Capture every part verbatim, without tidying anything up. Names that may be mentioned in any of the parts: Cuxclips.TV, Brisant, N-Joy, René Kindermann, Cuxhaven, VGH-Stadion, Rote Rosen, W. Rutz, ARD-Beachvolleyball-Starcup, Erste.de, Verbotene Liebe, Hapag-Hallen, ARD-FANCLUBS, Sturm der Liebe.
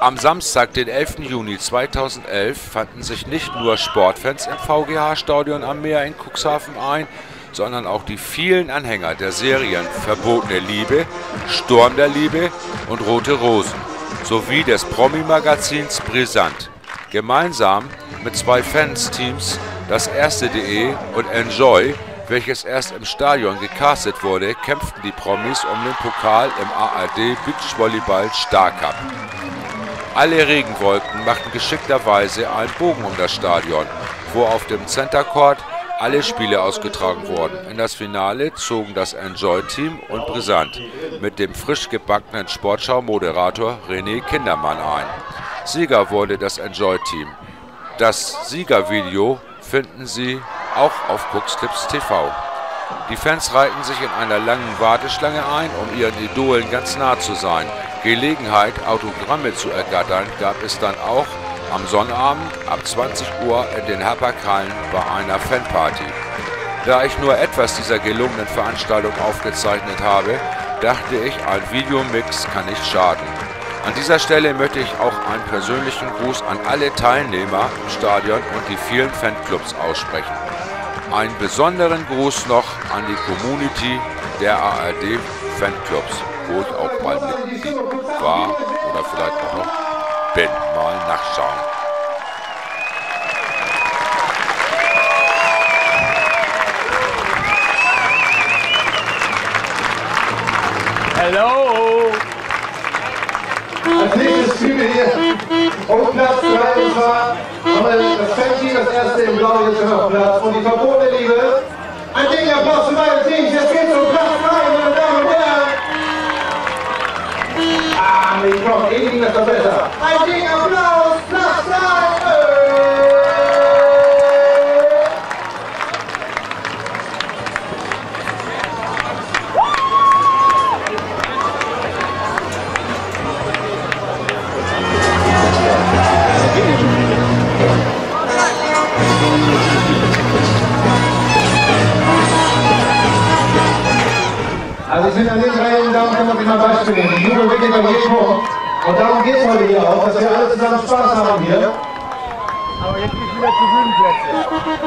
Am Samstag, den elften Juni zweitausendelf, fanden sich nicht nur Sportfans im V G H-Stadion am Meer in Cuxhaven ein, sondern auch die vielen Anhänger der Serien Verbotene Liebe, Sturm der Liebe und Rote Rosen, sowie des Promi-Magazins Brisant. Gemeinsam mit zwei Fansteams, das Erste Punkt de und N-Joy, welches erst im Stadion gecastet wurde, kämpften die Promis um den Pokal im A R D-Beachvolleyball-Starcup. Alle Regenwolken machten geschickterweise einen Bogen um das Stadion, wo auf dem Center Court alle Spiele ausgetragen wurden. In das Finale zogen das N-Joy-Team und Brisant mit dem frisch gebackenen Sportschau-Moderator René Kindermann ein. Sieger wurde das N-Joy-Team. Das Siegervideo finden Sie auch auf Cuxclips Punkt T V. Die Fans reihten sich in einer langen Warteschlange ein, um ihren Idolen ganz nah zu sein. Gelegenheit, Autogramme zu ergattern, gab es dann auch am Sonnabend ab zwanzig Uhr in den Hapag-Hallen bei einer Fanparty. Da ich nur etwas dieser gelungenen Veranstaltung aufgezeichnet habe, dachte ich, ein Videomix kann nicht schaden. An dieser Stelle möchte ich auch einen persönlichen Gruß an alle Teilnehmer im Stadion und die vielen Fanclubs aussprechen. Einen besonderen Gruß noch an die Community der A R D-Fanclubs, wo ich auch mal Mitglied war oder vielleicht auch noch bin. Mal nachschauen. Hello! Als nächstes spielen wir hier um Platz drei, und zwar haben wir das Fan-Team, das erste im Blau, jetzt schon auf Platz, und die verbotene Liebe. Ein dicker Applaus für beide Teams, jetzt geht's um Platz drei, meine Damen und Herren. Ah, nee, komm, eh ging das doch besser. Ein dicker Applaus, Platz Also ich finde an den Reihen, darum kann man sich mal beispielen. Die Jubel beginnt an jedem Punkt. Und darum geht es heute hier auch, dass wir alle zusammen Spaß haben hier. Aber jetzt nicht wieder zu Bühnenplätze.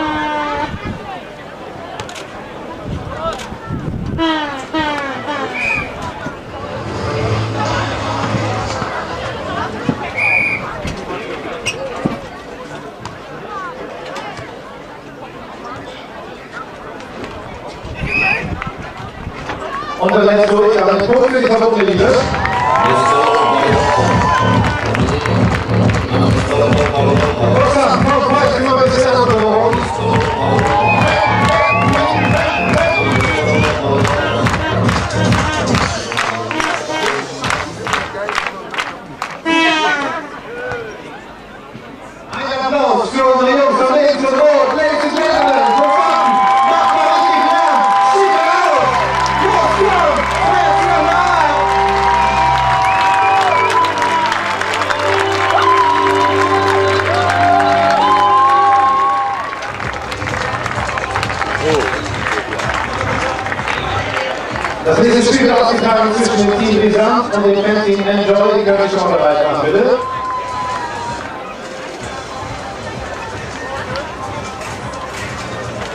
Und dann lässt du dich an den Punkt für die verbotene Liebe. Das nächste Spiel wird ausgetragen zwischen dem Team Brisant und dem Fan-Team N-Joy. Die können wir schon bereit machen, bitte.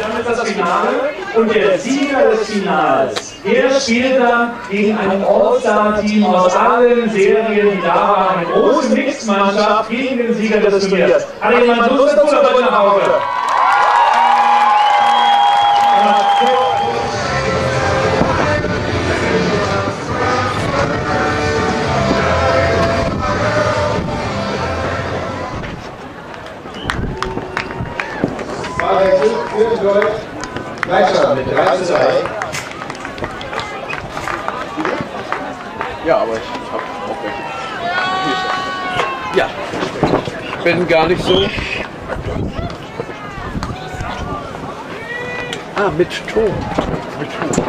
Damit das Finale und der Sieger des Finals. Der spielt dann gegen ein All-Star-Team aus allen Serien, die da waren. Eine große Mixed-Mannschaft gegen den Sieger des Turniers. Hat jemand Lust dazu, aber nach Hause? Gleichstand mit drei zu drei. Ja, aber ich habe auch welche. Ja, ich bin gar nicht so. Ah, mit Ton. Mit Ton.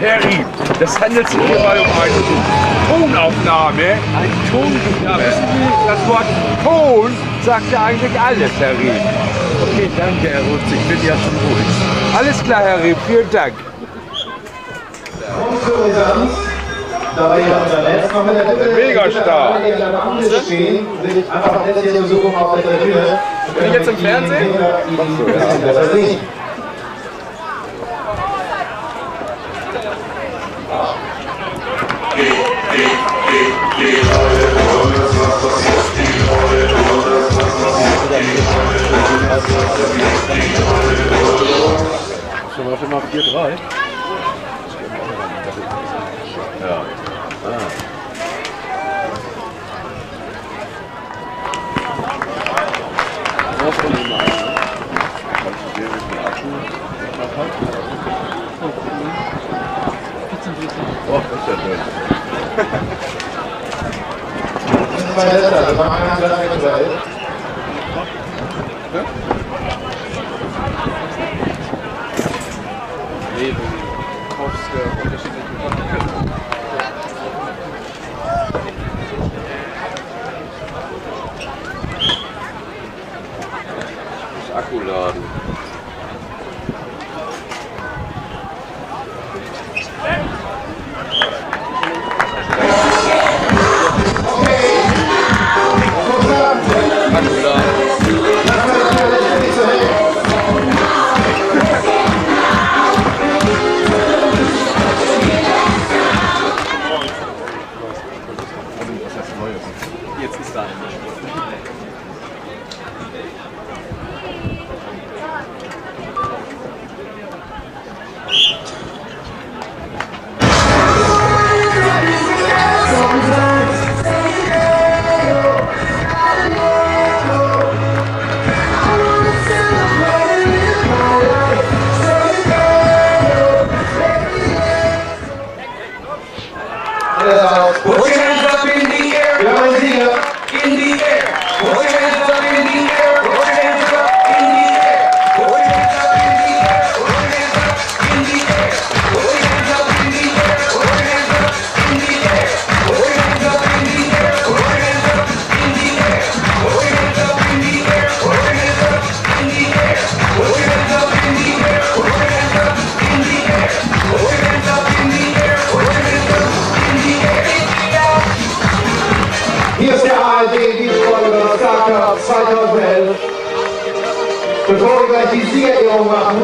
Harry, das handelt sich hierbei um eine Tonaufnahme. Ein Ton. Ja, wissen Sie, das Wort Ton sagt ja eigentlich alles, Harry. Okay, danke, Herr Rutz. Ich bin ja schon ruhig. Alles klar, Herr Reb. Vielen Dank. Ja. dabei unser Netz noch mit der Tippe. Mega stark. Die an der Bande stehen, sich einfach das hier zu suchen auf der Tribüne. Bin ich jetzt im Fernsehen? Das ist nicht. Schon mal auf immer vier drei. Ja. Ah. Oh, das ist ja schön. Das sind zwei Letter, das haben wir ganz lange gesagt. Nee, du kaufst ja unterschiedliche Konten. Ich muss Akku laden. Akku laden. Bevor wir gleich die Siegerehrung machen,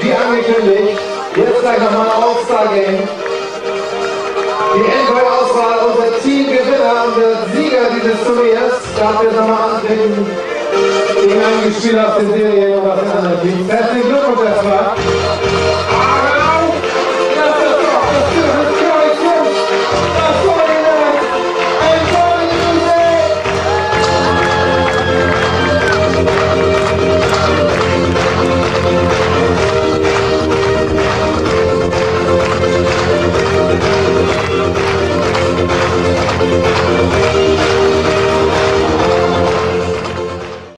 wie angekündigt, jetzt gleich nochmal eine Aussage hin. Die N-Joy-Auswahl, unser Teamgewinner, unser Sieger dieses Turniers, darf jetzt nochmal antreten, den einen Spieler aus der Serie und aus dem anderen Team. Herzlichen Glückwunsch erstmal. We'll be right back.